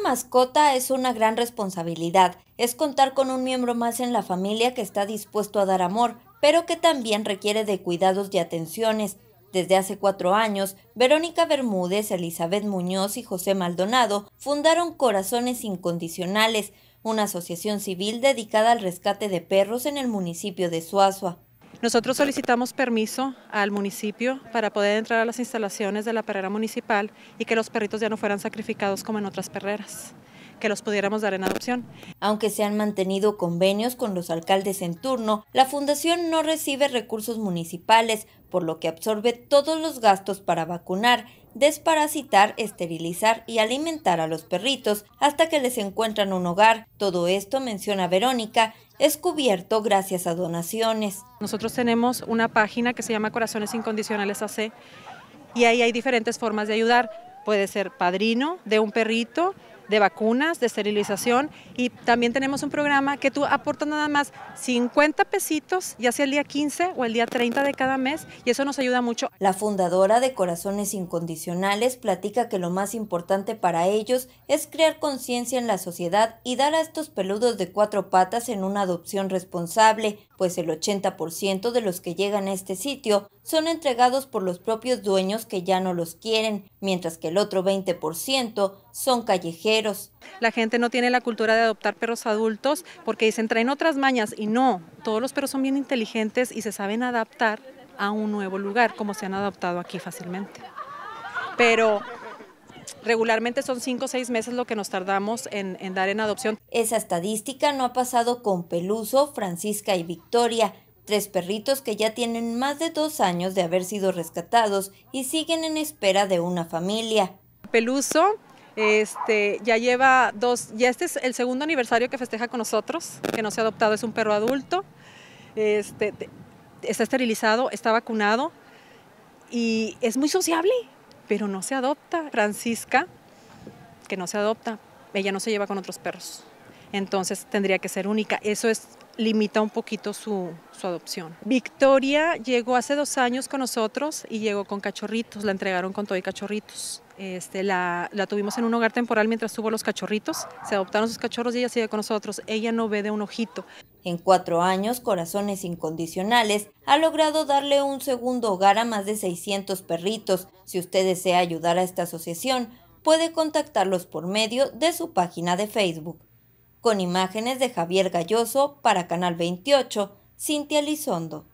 Una mascota es una gran responsabilidad, es contar con un miembro más en la familia que está dispuesto a dar amor, pero que también requiere de cuidados y atenciones. Desde hace 4 años, Verónica Bermúdez, Elizabeth Muñoz y José Maldonado fundaron Corazones Incondicionales, una asociación civil dedicada al rescate de perros en el municipio de Suazua. Nosotros solicitamos permiso al municipio para poder entrar a las instalaciones de la perrera municipal y que los perritos ya no fueran sacrificados como en otras perreras, que los pudiéramos dar en adopción. Aunque se han mantenido convenios con los alcaldes en turno, la fundación no recibe recursos municipales, por lo que absorbe todos los gastos para vacunar, desparasitar, esterilizar y alimentar a los perritos hasta que les encuentran un hogar. Todo esto, menciona Verónica, es cubierto gracias a donaciones. Nosotros tenemos una página que se llama Corazones Incondicionales A.C. y ahí hay diferentes formas de ayudar. Puede ser padrino de un perrito, de vacunas, de esterilización, y también tenemos un programa que tú aportas nada más 50 pesitos, ya sea el día 15 o el día 30 de cada mes, y eso nos ayuda mucho. La fundadora de Corazones Incondicionales platica que lo más importante para ellos es crear conciencia en la sociedad y dar a estos peludos de 4 patas en una adopción responsable, pues el 80% de los que llegan a este sitio son entregados por los propios dueños que ya no los quieren, mientras que el otro 20% son callejeros. La gente no tiene la cultura de adoptar perros adultos porque dicen traen otras mañas, y no, todos los perros son bien inteligentes y se saben adaptar a un nuevo lugar, como se han adaptado aquí fácilmente. Pero regularmente son 5 o 6 meses lo que nos tardamos en dar en adopción. Esa estadística no ha pasado con Peluso, Francisca y Victoria, 3 perritos que ya tienen más de 2 años de haber sido rescatados y siguen en espera de una familia. Peluso ya lleva 2, ya este es el segundo aniversario que festeja con nosotros, que no se ha adoptado, es un perro adulto, está esterilizado, está vacunado y es muy sociable, pero no se adopta. Francisca, que no se adopta, ella no se lleva con otros perros, entonces tendría que ser única, eso es, limita un poquito su adopción. Victoria llegó hace 2 años con nosotros y llegó con cachorritos, la entregaron con todo y cachorritos. La tuvimos en un hogar temporal mientras tuvo los cachorritos, se adoptaron sus cachorros y ella sigue con nosotros, ella no ve de un ojito. En 4 años, Corazones Incondicionales ha logrado darle un segundo hogar a más de 600 perritos. Si usted desea ayudar a esta asociación, puede contactarlos por medio de su página de Facebook. Con imágenes de Javier Galloso para Canal 28, Cintia Lizondo.